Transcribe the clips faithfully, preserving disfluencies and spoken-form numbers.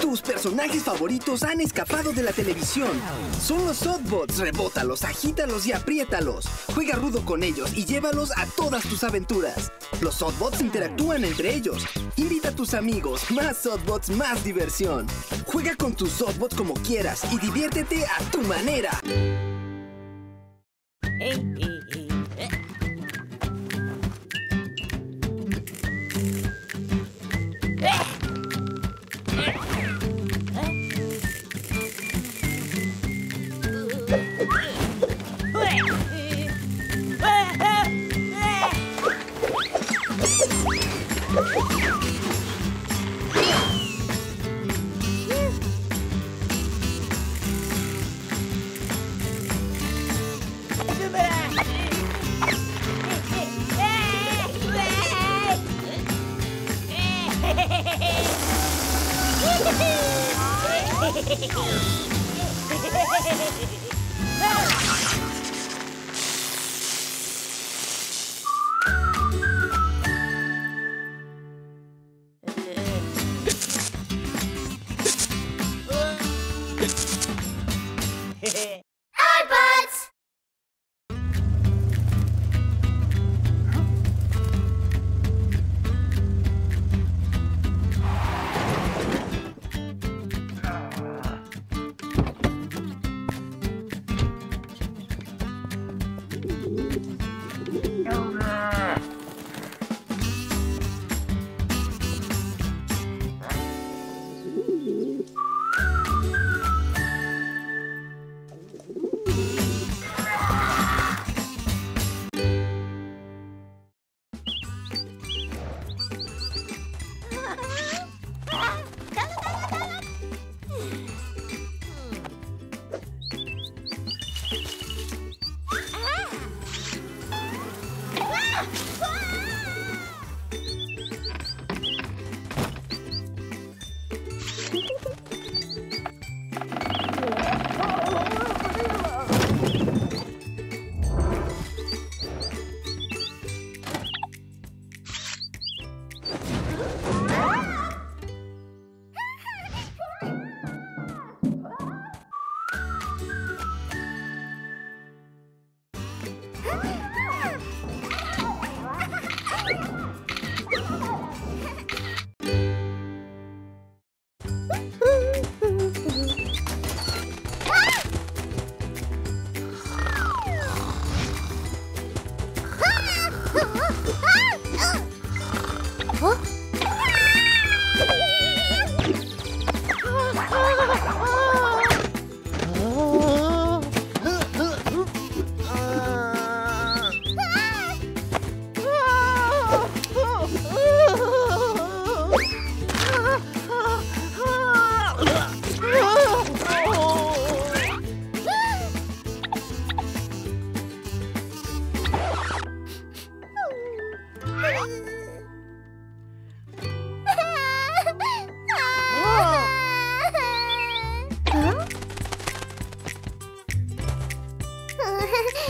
Tus personajes favoritos han escapado de la televisión. Son los Zodbots. Rebótalos, agítalos y apriétalos. Juega rudo con ellos y llévalos a todas tus aventuras. Los Zodbots interactúan entre ellos. Invita a tus amigos. Más Zodbots, más diversión. Juega con tus Zodbots como quieras y diviértete a tu manera.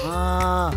Ah.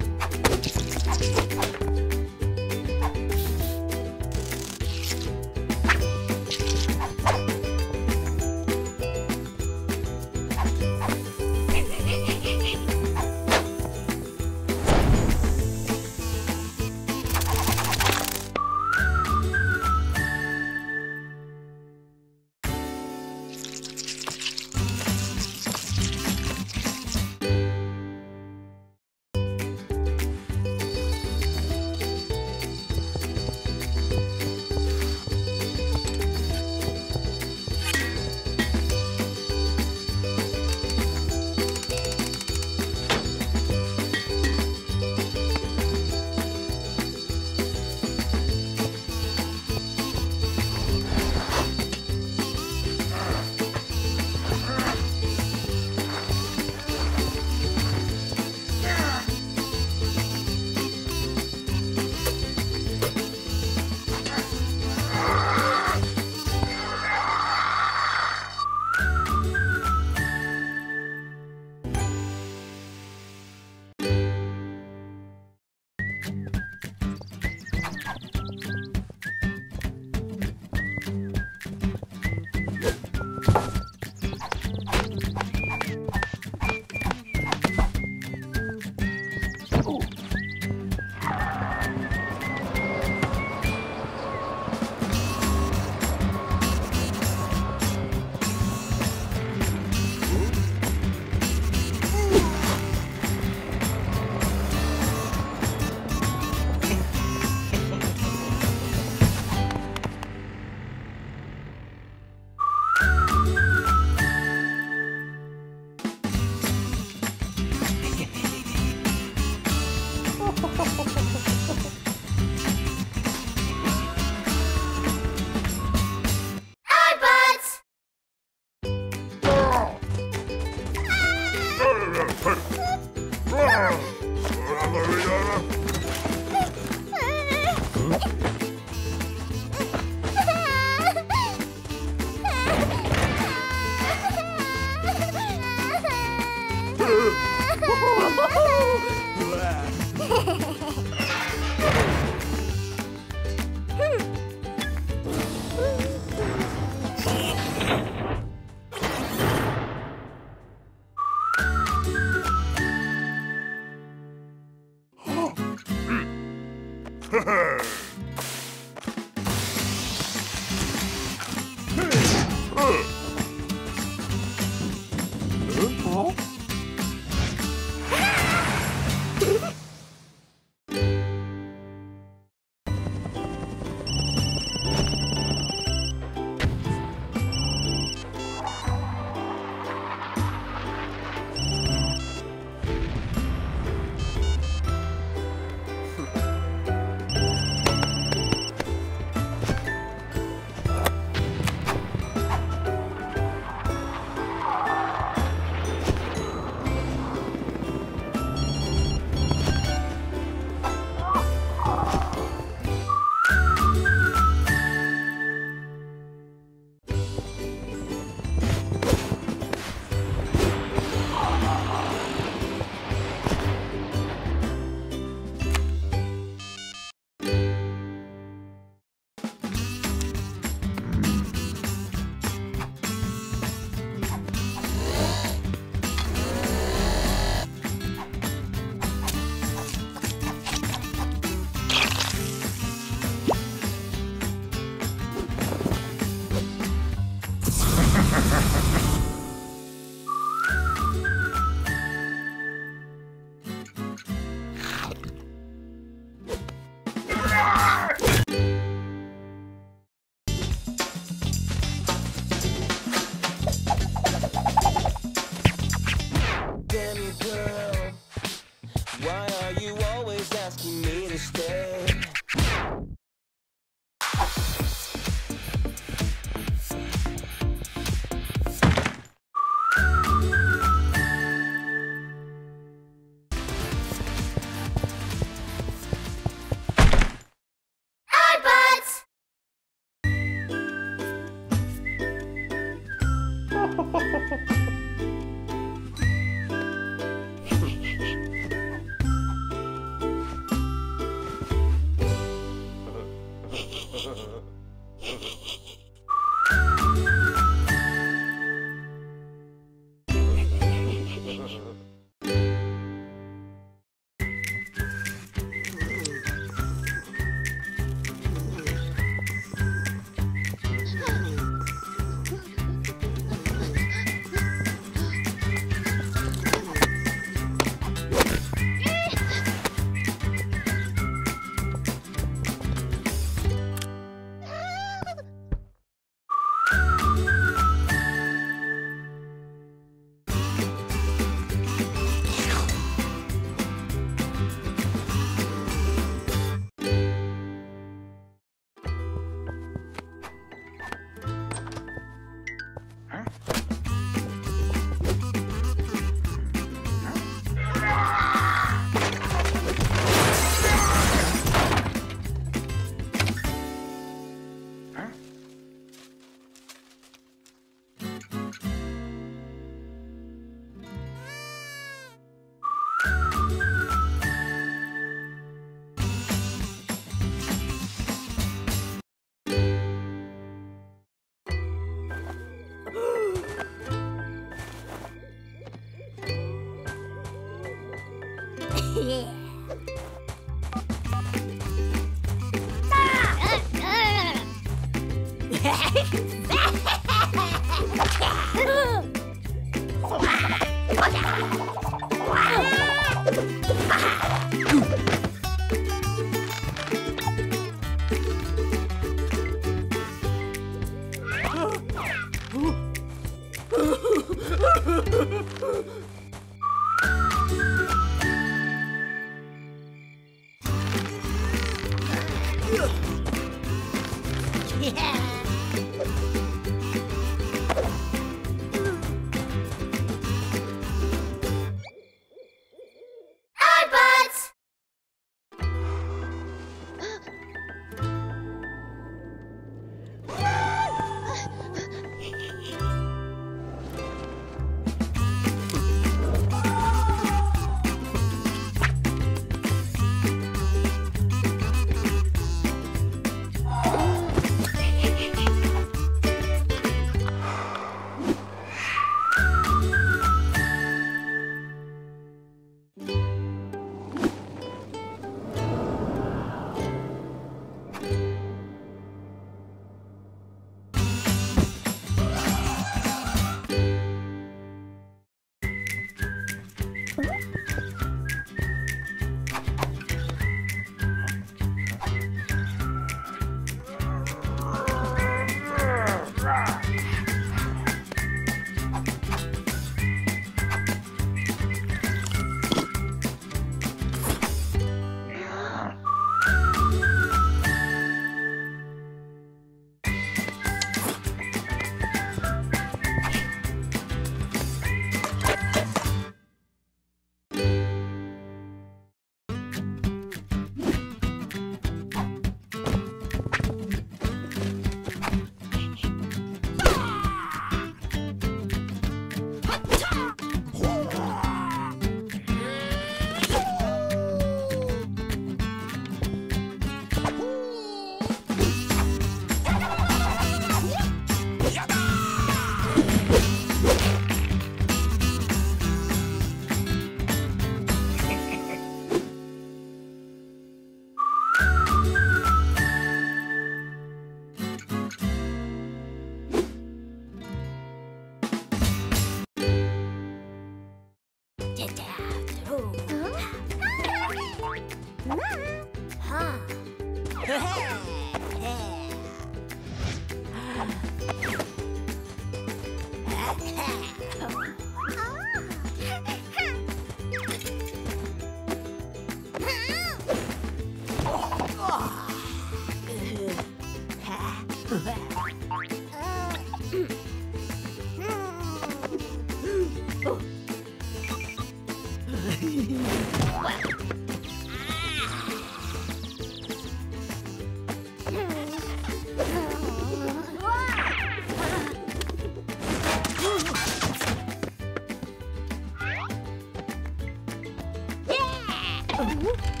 Ooh.